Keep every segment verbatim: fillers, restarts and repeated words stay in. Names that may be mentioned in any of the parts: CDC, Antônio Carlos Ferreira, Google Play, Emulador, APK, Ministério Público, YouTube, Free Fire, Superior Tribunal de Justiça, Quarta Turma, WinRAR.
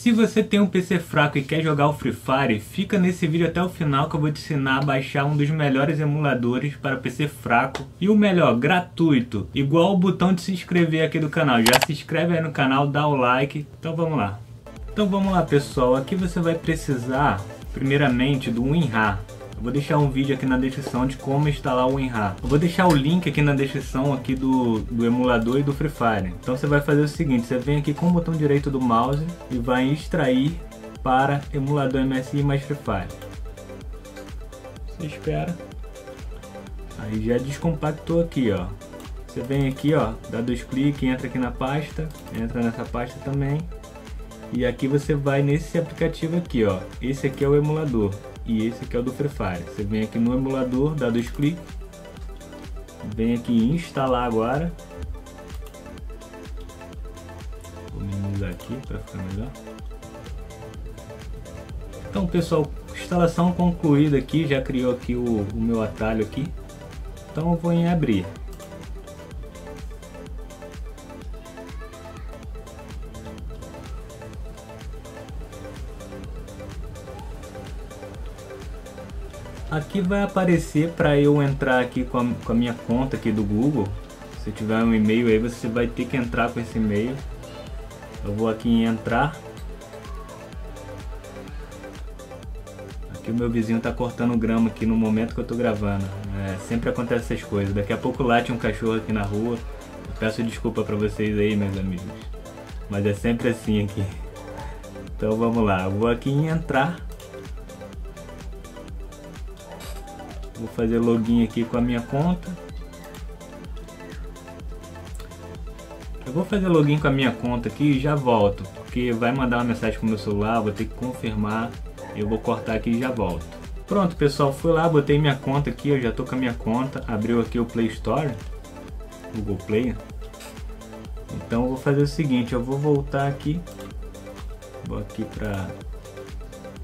Se você tem um P C fraco e quer jogar o Free Fire, fica nesse vídeo até o final que eu vou te ensinar a baixar um dos melhores emuladores para P C fraco e o melhor, gratuito, igual o botão de se inscrever aqui do canal. Já se inscreve aí no canal, dá o like, então vamos lá. Então vamos lá pessoal, aqui você vai precisar primeiramente do WinRAR. Eu vou deixar um vídeo aqui na descrição de como instalar o WinRAR. Eu vou deixar o link aqui na descrição aqui do, do emulador e do Free Fire. Então você vai fazer o seguinte, você vem aqui com o botão direito do mouse e vai extrair para emulador M S I mais Free Fire. Você espera. Aí já descompactou aqui, ó. Você vem aqui, ó, dá dois cliques, entra aqui na pasta, entra nessa pasta também. E aqui você vai nesse aplicativo aqui, ó. Esse aqui é o emulador. E esse aqui é o do Free Fire. Você vem aqui no emulador, dá dois cliques, vem aqui em instalar agora. Vou minimizar aqui para ficar melhor. Então pessoal, instalação concluída aqui, já criou aqui o, o meu atalho aqui. Então eu vou em abrir. Aqui vai aparecer para eu entrar aqui com a, com a minha conta aqui do Google. Se tiver um e-mail aí você vai ter que entrar com esse e-mail. Eu vou aqui em entrar. Aqui o meu vizinho tá cortando grama aqui no momento que eu tô gravando. É, sempre acontece essas coisas. Daqui a pouco late um cachorro aqui na rua. Eu peço desculpa para vocês aí, meus amigos. Mas é sempre assim aqui. Então vamos lá. Eu vou aqui em entrar. Vou fazer login aqui com a minha conta. Eu vou fazer login com a minha conta aqui e já volto, porque vai mandar uma mensagem pro meu celular, vou ter que confirmar. Eu vou cortar aqui e já volto. Pronto pessoal, fui lá, botei minha conta aqui, eu já tô com a minha conta. Abriu aqui o Play Store, Google Play. Então eu vou fazer o seguinte, eu vou voltar aqui. Vou aqui pra...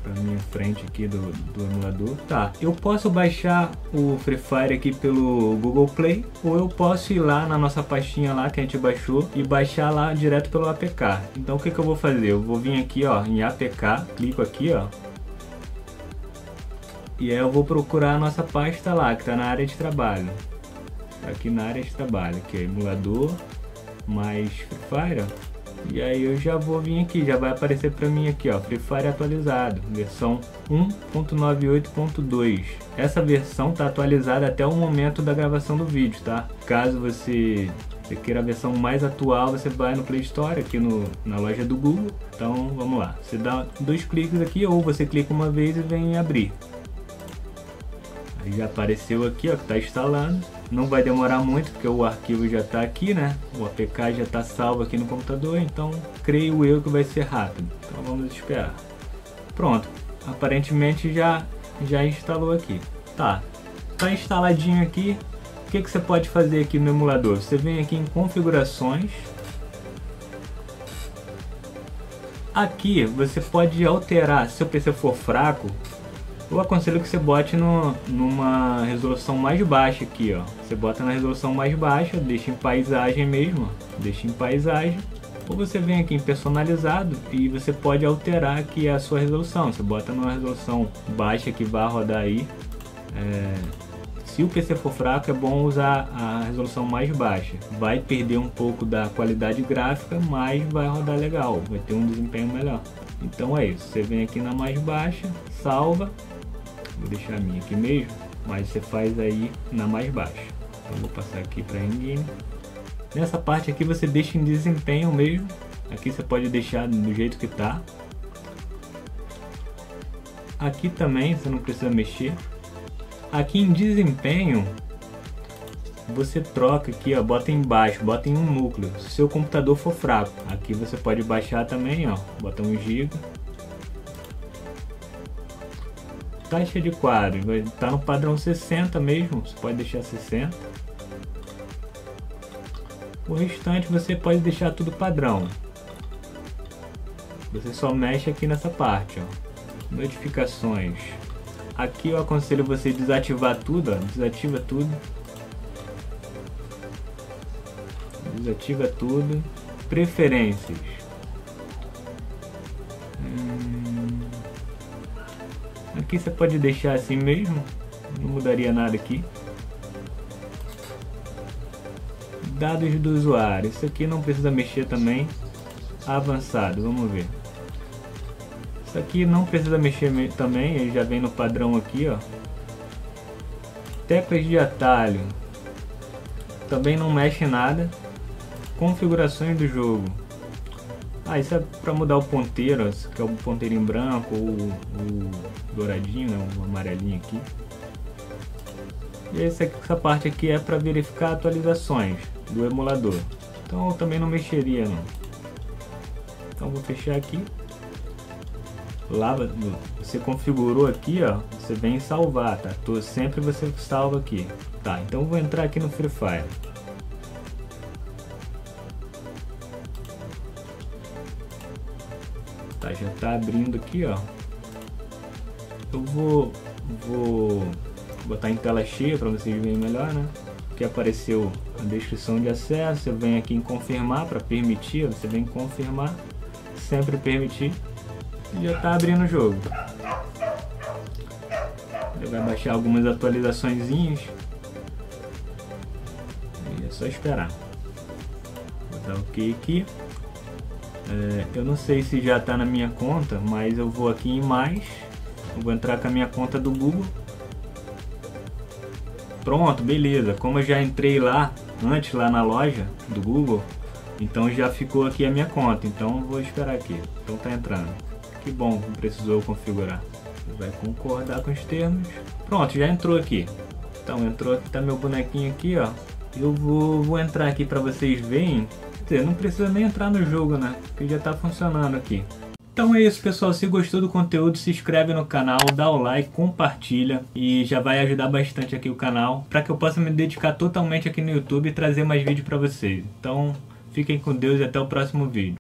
pra minha frente aqui do, do emulador. Tá, eu posso baixar o Free Fire aqui pelo Google Play ou eu posso ir lá na nossa pastinha lá que a gente baixou e baixar lá direto pelo A P K. Então o que que eu vou fazer? Eu vou vir aqui, ó, em A P K, clico aqui, ó, e aí eu vou procurar a nossa pasta lá que tá na área de trabalho. Tá aqui na área de trabalho, que é emulador mais Free Fire, ó. E aí eu já vou vir aqui, já vai aparecer pra mim aqui, ó, Free Fire atualizado, versão um ponto noventa e oito ponto dois. Essa versão tá atualizada até o momento da gravação do vídeo, tá? Caso você, você queira a versão mais atual, você vai no Play Store, aqui no, na loja do Google. Então vamos lá, você dá dois cliques aqui ou você clica uma vez e vem abrir. Aí já apareceu aqui, ó, que tá instalado. Não vai demorar muito porque o arquivo já está aqui, né? O A P K já está salvo aqui no computador, então creio eu que vai ser rápido. Então vamos esperar. Pronto, aparentemente já, já instalou aqui. Tá, tá instaladinho aqui. O que que você pode fazer aqui no emulador? Você vem aqui em configurações. Aqui você pode alterar, se o P C for fraco, eu aconselho que você bote no, numa resolução mais baixa aqui, ó. Você bota na resolução mais baixa, deixa em paisagem mesmo, ó. Deixa em paisagem. Ou você vem aqui em personalizado e você pode alterar aqui a sua resolução. Você bota numa resolução baixa que vai rodar aí. É... Se o P C for fraco é bom usar a resolução mais baixa. Vai perder um pouco da qualidade gráfica, mas vai rodar legal, vai ter um desempenho melhor. Então é isso, você vem aqui na mais baixa, salva. Vou deixar a minha aqui mesmo, mas você faz aí na mais baixa. Então vou passar aqui para in-game. Nessa parte aqui você deixa em desempenho mesmo. Aqui você pode deixar do jeito que tá. Aqui também você não precisa mexer. Aqui em desempenho você troca aqui, ó, bota embaixo, bota em um núcleo. Se o seu computador for fraco, aqui você pode baixar também, ó, bota um giga. Taxa de quadros, vai tá no padrão sessenta mesmo, você pode deixar sessenta. O restante você pode deixar tudo padrão. Você só mexe aqui nessa parte, ó. Notificações. Aqui eu aconselho você desativar tudo, ó, desativa tudo. Desativa tudo. Preferências. aqui você pode deixar assim mesmo, não mudaria nada aqui. Dados do usuário, isso aqui não precisa mexer também. Avançado, vamos ver. Isso aqui não precisa mexer também, ele já vem no padrão aqui, ó. Teclas de atalho, também não mexe nada. Configurações do jogo. Ah, isso é para mudar o ponteiro, que é o ponteirinho branco ou o douradinho, né, o amarelinho aqui. E essa, essa parte aqui é para verificar atualizações do emulador. Então eu também não mexeria não. Então vou fechar aqui. Lá você configurou aqui, ó, você vem salvar, tá? Tô, sempre você salva aqui, tá? Então vou entrar aqui no Free Fire. Tá, já tá abrindo aqui, ó. Eu vou vou botar em tela cheia para vocês verem melhor, né? Que apareceu a descrição de acesso, você vem aqui em confirmar para permitir, ó, você vem confirmar, sempre permitir. Já está abrindo o jogo. Ele vai baixar algumas atualizaçõezinhas e é só esperar. Vou dar OK aqui. É, eu não sei se já está na minha conta, mas eu vou aqui em mais, eu vou entrar com a minha conta do Google. Pronto, beleza. Como eu já entrei lá antes, lá na loja do Google, então já ficou aqui a minha conta. Então vou esperar aqui. Então tá entrando. Que bom, não precisou configurar. Vai concordar com os termos. Pronto, já entrou aqui. Então entrou aqui, tá meu bonequinho aqui, ó. Eu vou, vou entrar aqui para vocês verem. Quer dizer, não precisa nem entrar no jogo, né? Porque já tá funcionando aqui. Então é isso, pessoal. Se gostou do conteúdo, se inscreve no canal, dá o like, compartilha e já vai ajudar bastante aqui o canal para que eu possa me dedicar totalmente aqui no YouTube e trazer mais vídeos para vocês. Então fiquem com Deus e até o próximo vídeo.